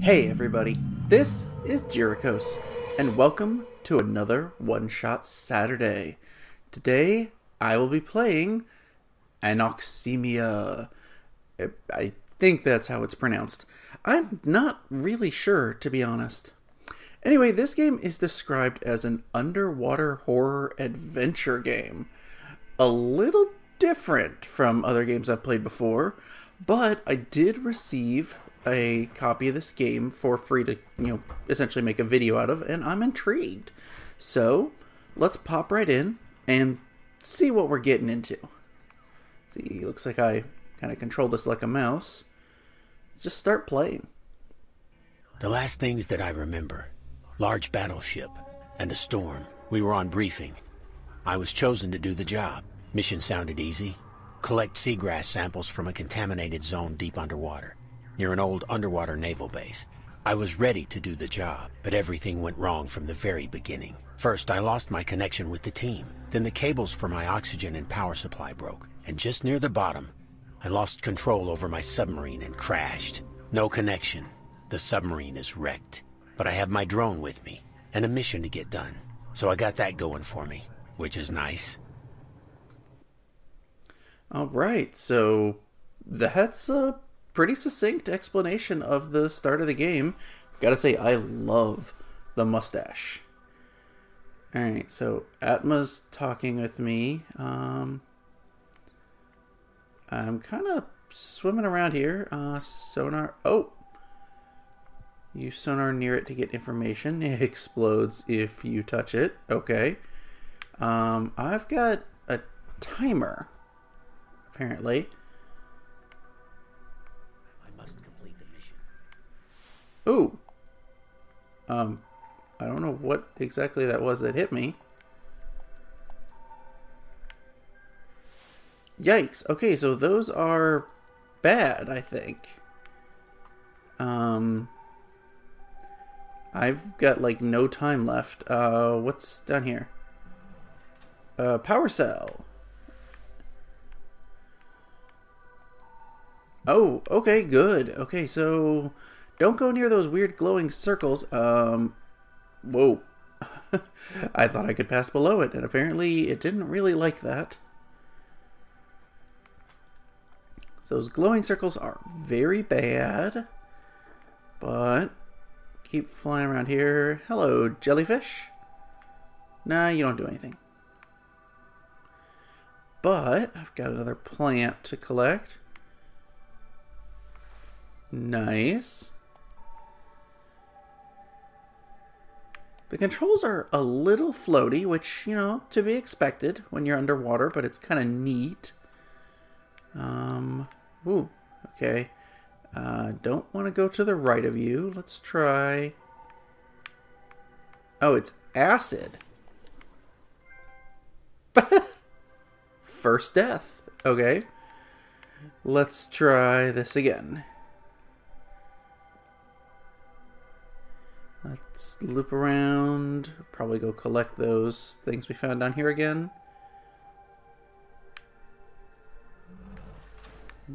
Hey everybody, this is Jyrakos, and welcome to another One Shot Saturday. Today, I will be playing Anoxemia. I think that's how it's pronounced. I'm not really sure, to be honest. Anyway, this game is described as an underwater horror adventure game. A little different from other games I've played before, but I did receive a copy of this game for free to, essentially make a video out of, and I'm intrigued. So let's pop right in and see what we're getting into. See, looks like I kind of control this like a mouse. Just start playing. The last things that I remember, large battleship and a storm. We were on briefing. I was chosen to do the job. Mission sounded easy. Collect seagrass samples from a contaminated zone deep underwater, near an old underwater naval base. I was ready to do the job, but everything went wrong from the very beginning. First, I lost my connection with the team. Then the cables for my oxygen and power supply broke. And just near the bottom, I lost control over my submarine and crashed. No connection. The submarine is wrecked. But I have my drone with me, and a mission to get done. So I got that going for me, which is nice. Alright, so that's a pretty succinct explanation of the start of the game. Gotta say, I love the mustache. Alright, so Atma's talking with me. I'm kind of swimming around here. Sonar. Oh! Use sonar near it to get information. It explodes if you touch it. Okay. I've got a timer, apparently. I must complete the mission. Ooh. I don't know what exactly that was that hit me. Yikes. Okay, so those are bad, I think. I've got like no time left. What's down here? Power cell. Oh, okay, good. Okay, so don't go near those weird glowing circles. Whoa. I thought I could pass below it, and apparently it didn't really like that. So those glowing circles are very bad, but keep flying around here. Hello, jellyfish. Nah, you don't do anything. But I've got another plant to collect. Nice. The controls are a little floaty, which, to be expected when you're underwater, but it's kind of neat. Ooh, okay. Don't want to go to the right of you. Let's try... Oh, it's acid. First death. Okay. Let's try this again. Let's loop around, probably go collect those things we found down here again.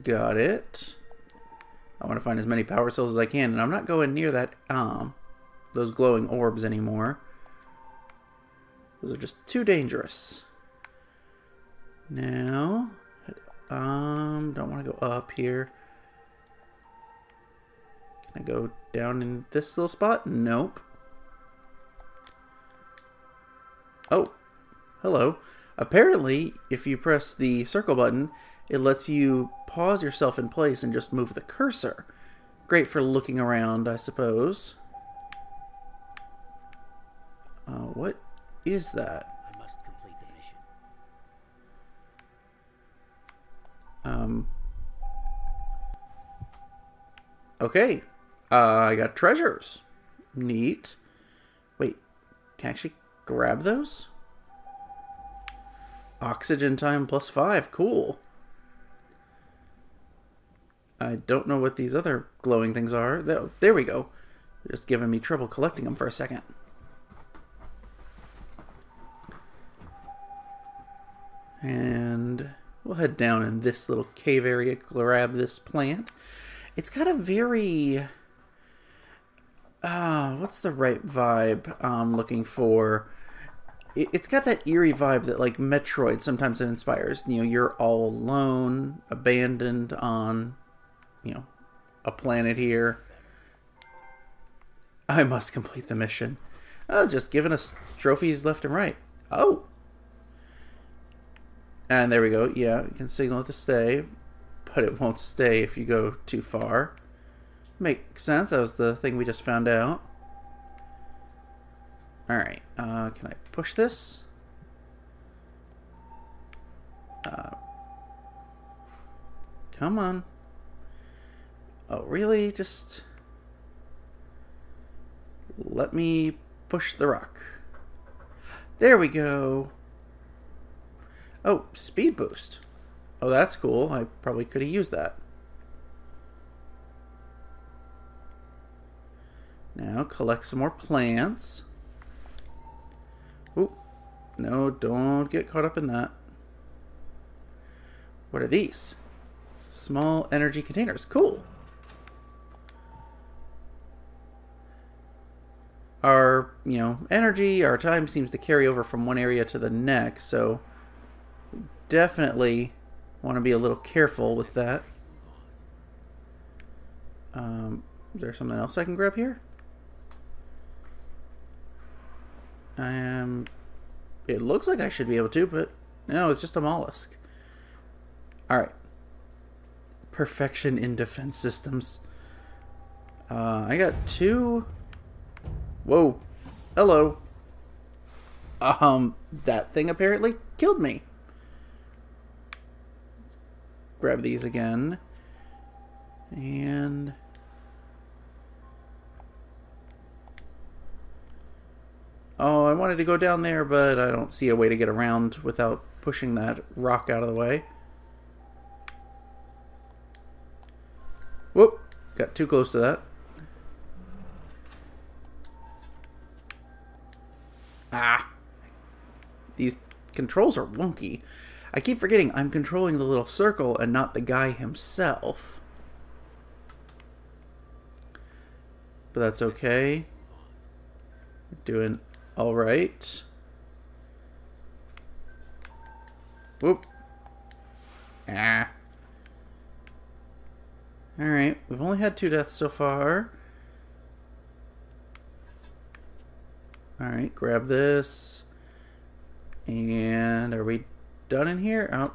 Got it. I want to find as many power cells as I can, and I'm not going near that those glowing orbs anymore. Those are just too dangerous. Now, don't want to go up here. I go down in this little spot? Nope. Oh, hello. Apparently, if you press the circle button, it lets you pause yourself in place and just move the cursor. Great for looking around, I suppose. What is that? I must complete the mission. Okay. I got treasures. Neat. Wait, can I actually grab those? Oxygen time +5. Cool. I don't know what these other glowing things are. There we go. They're just giving me trouble collecting them for a second. And we'll head down in this little cave area, grab this plant. It's got a very... what's the right vibe I'm looking for? It's got that eerie vibe that, like, Metroid sometimes it inspires. You know, you're all alone, abandoned on, you know, a planet here. I must complete the mission. Oh, just giving us trophies left and right. Oh! And there we go. Yeah, you can signal it to stay, but it won't stay if you go too far. Makes sense. That was the thing we just found out. Alright, can I push this? Come on. Oh, really? Just let me push the rock. There we go. Oh, speed boost. Oh, that's cool. I probably could have used that. Now, collect some more plants. Ooh, no, don't get caught up in that. What are these? Small energy containers. Cool. Our, you know, energy, our time seems to carry over from one area to the next, so definitely want to be a little careful with that. Is there something else I can grab here? It looks like I should be able to, but no, it's just a mollusk. Alright. Perfection in defense systems. I got two. Whoa. Hello. That thing apparently killed me. Grab these again. And oh, I wanted to go down there, but I don't see a way to get around without pushing that rock out of the way. Whoop! Got too close to that. Ah! These controls are wonky. I keep forgetting I'm controlling the little circle and not the guy himself. But that's okay. Doing all right. Whoop. Ah. All right. We've only had 2 deaths so far. All right. Grab this. And are we done in here? Oh,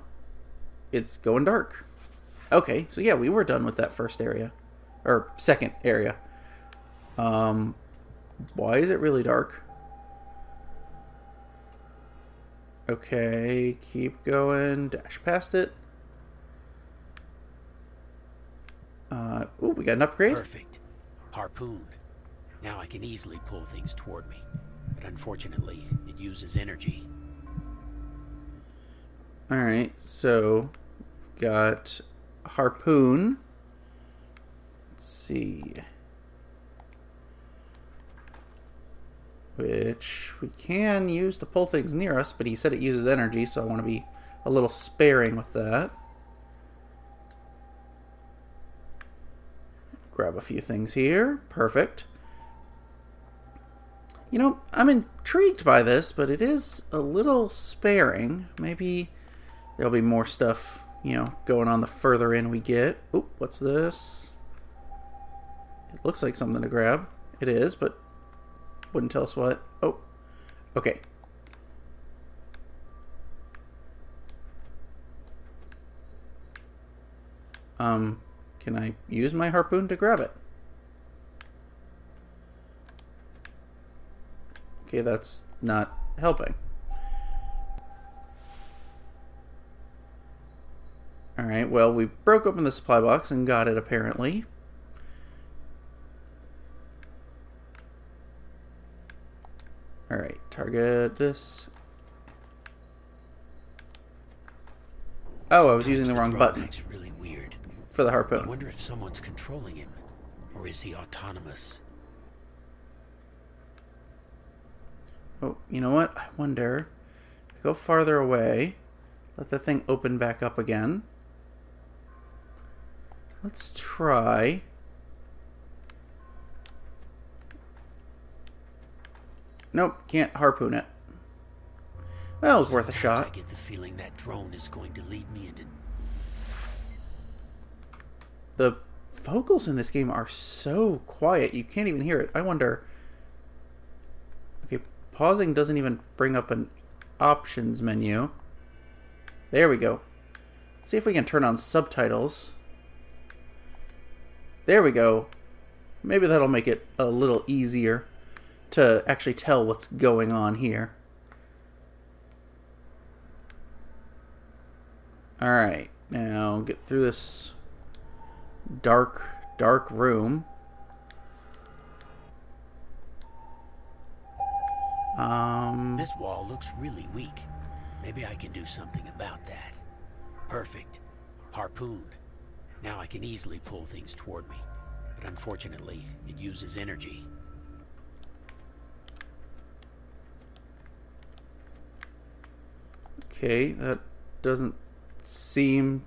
it's going dark. Okay. So yeah, we were done with that first area, or second area. Why is it really dark? Okay, keep going. Dash past it. Ooh, we got an upgrade. Perfect. Harpoon. Now I can easily pull things toward me, but unfortunately, it uses energy. Alright, so we've got harpoon. Let's see. Which we can use to pull things near us, but he said it uses energy, so I want to be a little sparing with that. Grab a few things here. Perfect. You know, I'm intrigued by this, but it is a little sparing. Maybe there'll be more stuff, you know, going on the further in we get. Oop, what's this? It looks like something to grab. It is, but wouldn't tell us what. Oh, okay. Can I use my harpoon to grab it? Okay, that's not helping. Alright, well, we broke open the supply box and got it apparently. Alright, target this. Oh, I was using the wrong button for the harpoon. I wonder if someone's controlling him, or is he autonomous? Oh, you know what? I wonder. Go farther away. Let the thing open back up again. Let's try. Nope, can't harpoon it. Well, it was worth a shot. I get the feeling that drone is going to lead me into... The vocals in this game are so quiet, you can't even hear it. I wonder... Okay, pausing doesn't even bring up an options menu. There we go. Let's see if we can turn on subtitles. There we go. Maybe that'll make it a little easier to actually tell what's going on here. Alright, now get through this dark room. This wall looks really weak. Maybe I can do something about that. Perfect. Harpoon. Now I can easily pull things toward me. But unfortunately, it uses energy. Okay, that doesn't seem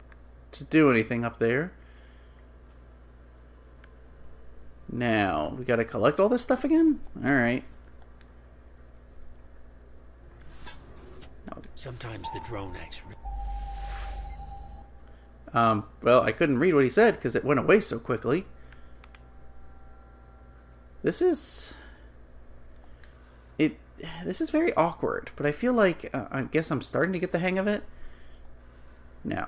to do anything up there. Now, we gotta collect all this stuff again? Alright. Sometimes the drone acts... well, I couldn't read what he said because it went away so quickly. This is very awkward, but I feel like I guess I'm starting to get the hang of it. Now,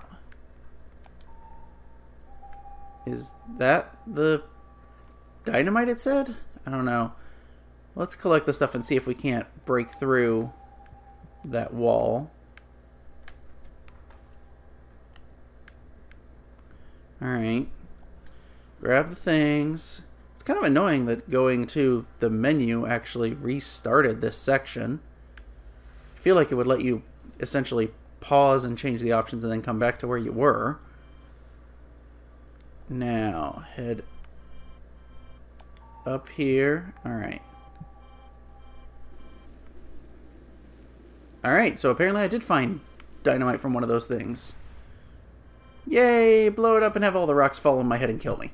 is that the dynamite it said? I don't know. Let's collect the stuff and see if we can't break through that wall. Alright. Grab the things. It's kind of annoying that going to the menu actually restarted this section. I feel like it would let you essentially pause and change the options and then come back to where you were. Now, head up here. Alright. Alright, so apparently I did find dynamite from one of those things. Yay! Blow it up and have all the rocks fall on my head and kill me.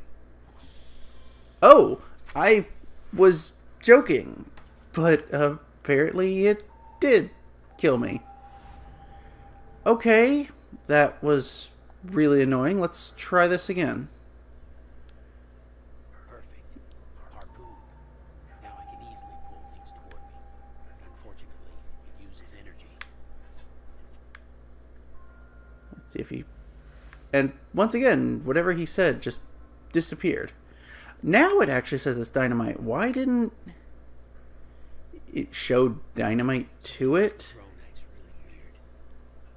Oh! I was joking, but apparently it did kill me. Okay, that was really annoying. Let's try this again. See if he... And once again, whatever he said just disappeared. Now it actually says it's dynamite. Why didn't it show dynamite to it?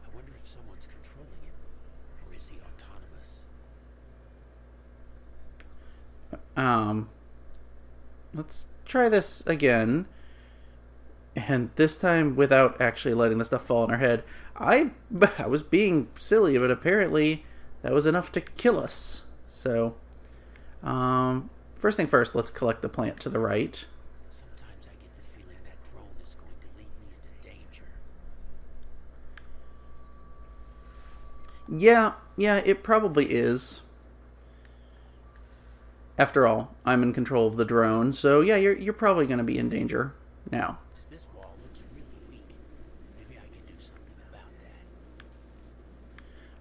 I wonder if someone's controlling it, or is he autonomous? Let's try this again. And this time, without actually letting the stuff fall on our head, I was being silly, but apparently that was enough to kill us. So, first thing first, let's collect the plant to the right. Sometimes I get the feeling that drone is going to lead me into danger. Yeah, it probably is. After all, I'm in control of the drone, so yeah, you're probably going to be in danger now.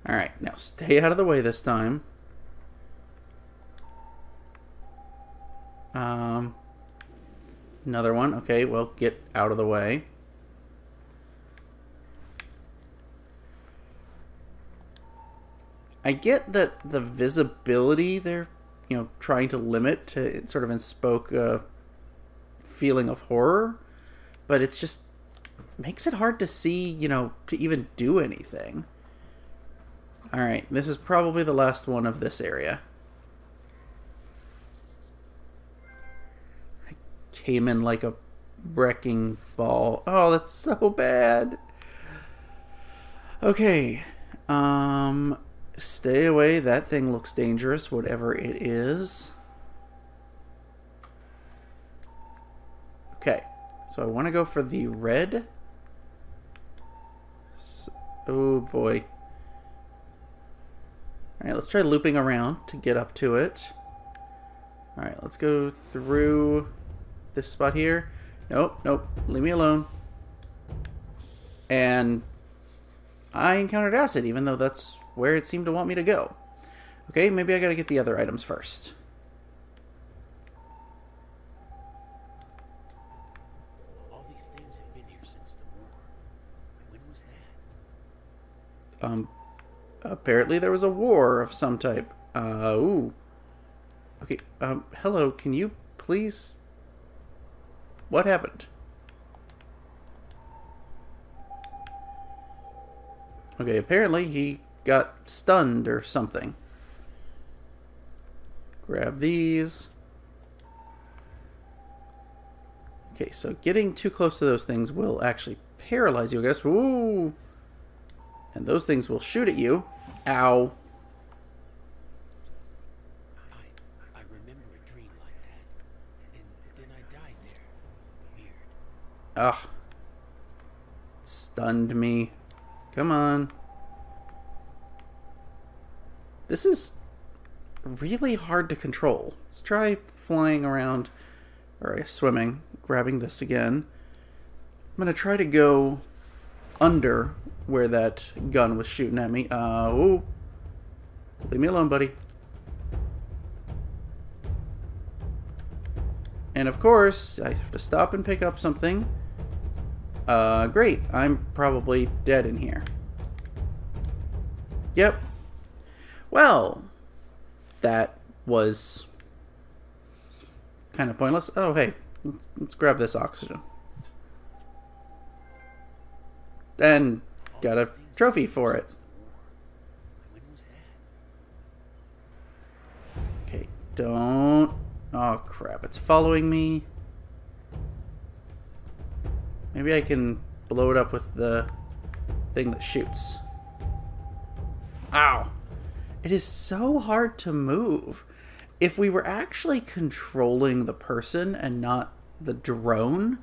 Alright, now stay out of the way this time. Another one. Okay, well, get out of the way. I get that the visibility they're, you know, trying to limit to sort of invoke a feeling of horror, but it's just makes it hard to see, you know, to even do anything. Alright, this is probably the last one of this area. I came in like a wrecking ball. Oh, that's so bad. Okay. Stay away. That thing looks dangerous, whatever it is. Okay. So I want to go for the red. Oh boy. Alright, let's try looping around to get up to it. Alright, let's go through this spot here. Nope, nope. Leave me alone. And I encountered acid, even though that's where it seemed to want me to go. Okay, maybe I gotta get the other items first. All these things have been here since the war. When was that? Apparently there was a war of some type. Ooh. Okay, hello, can you please... What happened? Okay, apparently he got stunned or something. Grab these. Okay, so getting too close to those things will actually paralyze you, I guess. Ooh! And those things will shoot at you. Ow. I remember a dream like that. And then I died there. Weird. Ugh. Stunned me. Come on. This is really hard to control. Let's try flying around, or swimming, grabbing this again. I'm going to try to go under where that gun was shooting at me. Oh. Leave me alone, buddy. And of course, I have to stop and pick up something. Great. I'm probably dead in here. Yep. Well, that was kind of pointless. Oh, hey. Let's grab this oxygen. And got a trophy for it. Okay, don't... Oh, crap. It's following me. Maybe I can blow it up with the thing that shoots. Ow! It is so hard to move. If we were actually controlling the person and not the drone,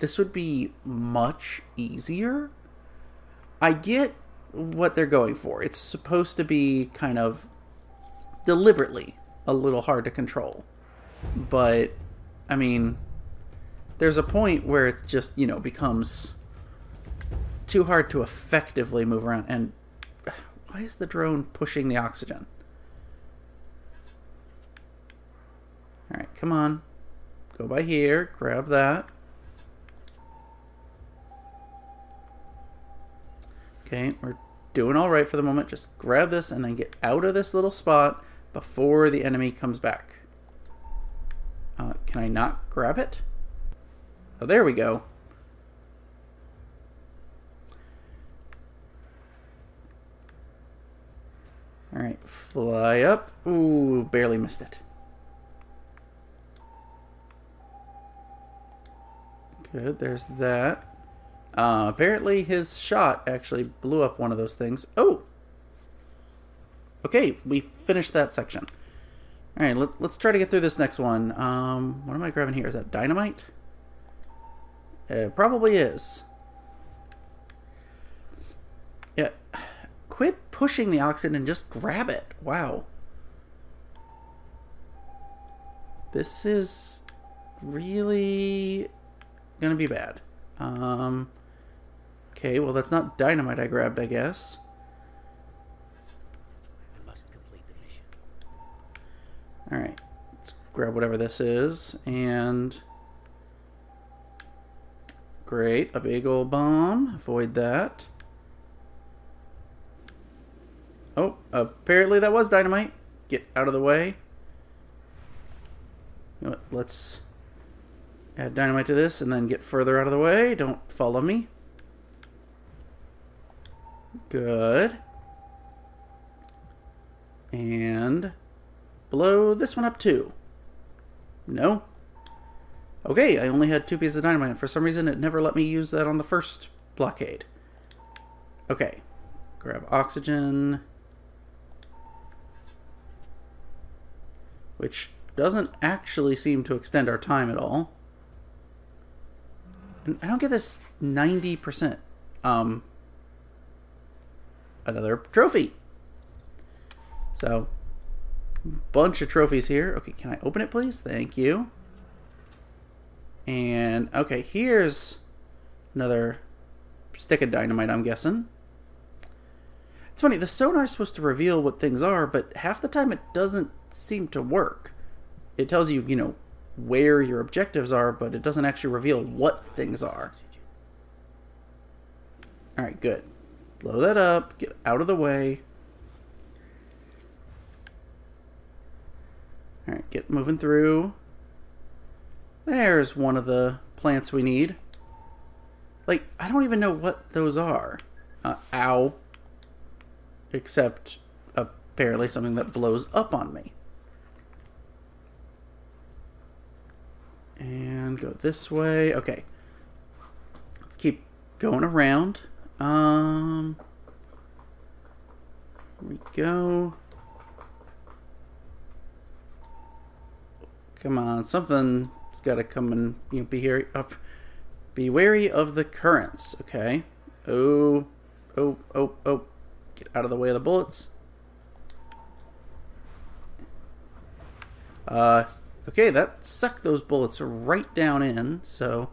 this would be much easier. I get what they're going for. It's supposed to be kind of deliberately a little hard to control. But, I mean... There's a point where it just, you know, becomes too hard to effectively move around. And why is the drone pushing the oxygen? Alright, come on. Go by here. Grab that. Okay, we're doing alright for the moment. Just grab this and then get out of this little spot before the enemy comes back. Can I not grab it? Oh, there we go. Alright, fly up. Ooh, barely missed it. Good, there's that. Apparently his shot actually blew up one of those things. Oh! Okay, we finished that section. Alright, let's try to get through this next one. What am I grabbing here? Is that dynamite? It probably is. Yeah. Quit pushing the oxygen and just grab it. Wow. This is really gonna be bad. Okay, well that's not dynamite I grabbed, I guess. I must complete the mission. Alright. Let's grab whatever this is and... Great, a big old bomb. Avoid that. Oh, apparently that was dynamite. Get out of the way. You know what? Let's add dynamite to this and then get further out of the way. Don't follow me. Good. And blow this one up too. No. Okay, I only had 2 pieces of dynamite, and for some reason it never let me use that on the first blockade. Okay, grab oxygen. Which doesn't actually seem to extend our time at all. And I don't get this 90%. Another trophy! So, bunch of trophies here. Okay, can I open it please? Thank you. And okay, here's another stick of dynamite, I'm guessing. It's funny, the sonar's supposed to reveal what things are, but half the time it doesn't seem to work. It tells you, you know, where your objectives are, but it doesn't actually reveal what things are. Alright, good. Blow that up, get out of the way. Alright, get moving through. There's one of the plants we need. Like, I don't even know what those are. Ow. Except, apparently, something that blows up on me. And go this way. Okay. Let's keep going around. Here we go. Come on, something's got to come and, you know, be here. Up. Be wary of the currents. Okay. Oh, oh, oh, oh. Get out of the way of the bullets. Okay, that sucked those bullets right down in, so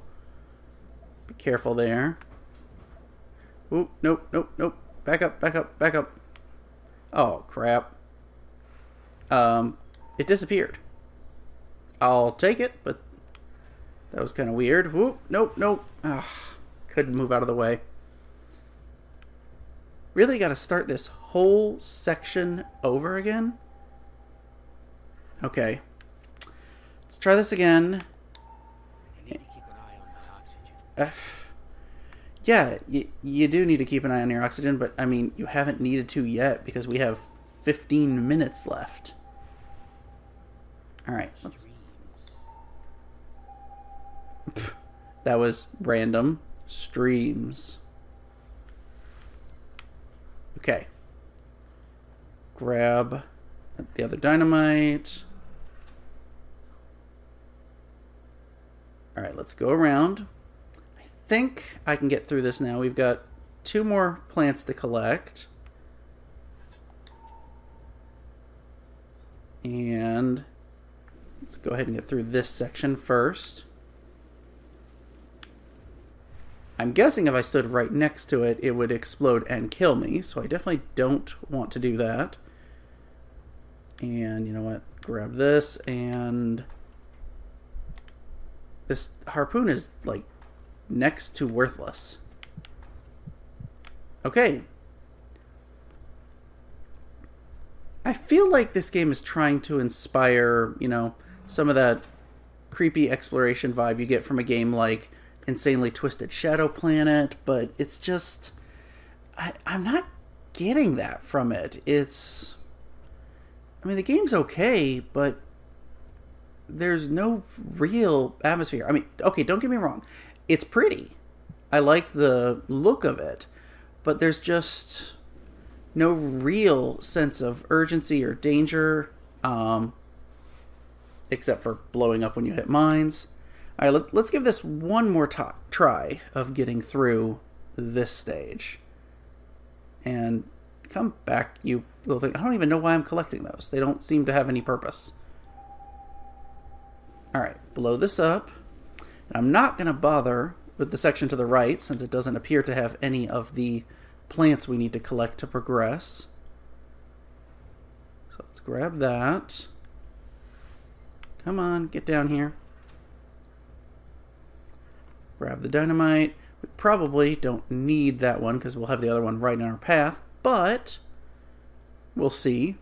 be careful there. Ooh, nope, nope, nope. Back up, back up, back up. Oh, crap. It disappeared. I'll take it, but that was kind of weird. Whoop, nope, nope. Ugh, couldn't move out of the way. Really got to start this whole section over again? Okay. Let's try this again. I need to keep an eye on my oxygen. Yeah, you do need to keep an eye on your oxygen, but I mean, you haven't needed to yet because we have 15 minutes left. All right. That was random. Streams. Okay. Grab the other dynamite. Alright, let's go around. I think I can get through this now. We've got 2 more plants to collect. And let's go ahead and get through this section first. I'm guessing if I stood right next to it, it would explode and kill me, so I definitely don't want to do that. And you know what? Grab this and... This harpoon is, like, next to worthless. Okay. I feel like this game is trying to inspire, you know, some of that creepy exploration vibe you get from a game like Insanely Twisted Shadow Planet, but it's just... I'm not getting that from it. It's... I mean, the game's okay, but... There's no real atmosphere. I mean, okay, don't get me wrong. It's pretty. I like the look of it. But there's just no real sense of urgency or danger. Except for blowing up when you hit mines. All right, let's give this one more try of getting through this stage. And come back, you little thing. I don't even know why I'm collecting those. They don't seem to have any purpose. Alright, blow this up. And I'm not going to bother with the section to the right since it doesn't appear to have any of the plants we need to collect to progress. So let's grab that. Come on, get down here. Grab the dynamite. We probably don't need that one because we'll have the other one right in our path, but we'll see.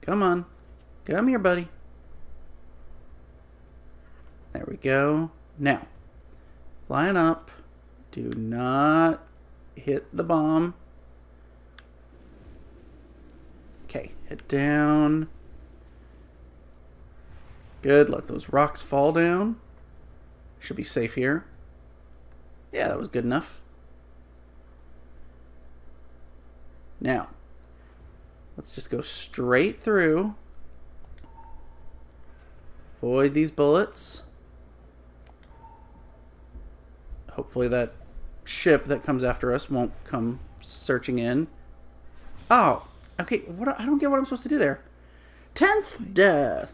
Come on. Come here, buddy. There we go. Now, line up. Do not hit the bomb. Okay, head down. Good, let those rocks fall down. Should be safe here. Yeah, that was good enough. Now, let's just go straight through. Avoid these bullets. Hopefully that ship that comes after us won't come searching in. Oh, okay. I don't get what I'm supposed to do there. 10th death.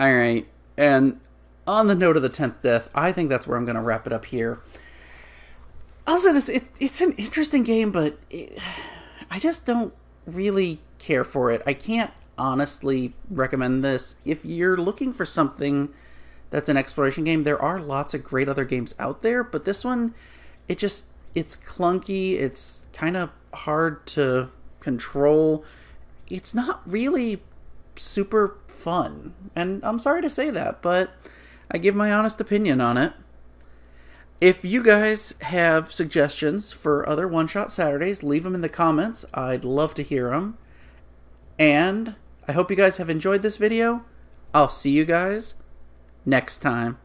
Alright, and on the note of the 10th death, I think that's where I'm going to wrap it up here. I'll say this, it's an interesting game, but I just don't really care for it. I can't honestly recommend this. If you're looking for something that's an exploration game, there are lots of great other games out there, but this one, it's clunky, it's kind of hard to control, it's not really super fun, and I'm sorry to say that, but I give my honest opinion on it. If you guys have suggestions for other One Shot Saturdays, leave them in the comments. I'd love to hear them. And I hope you guys have enjoyed this video. I'll see you guys next time.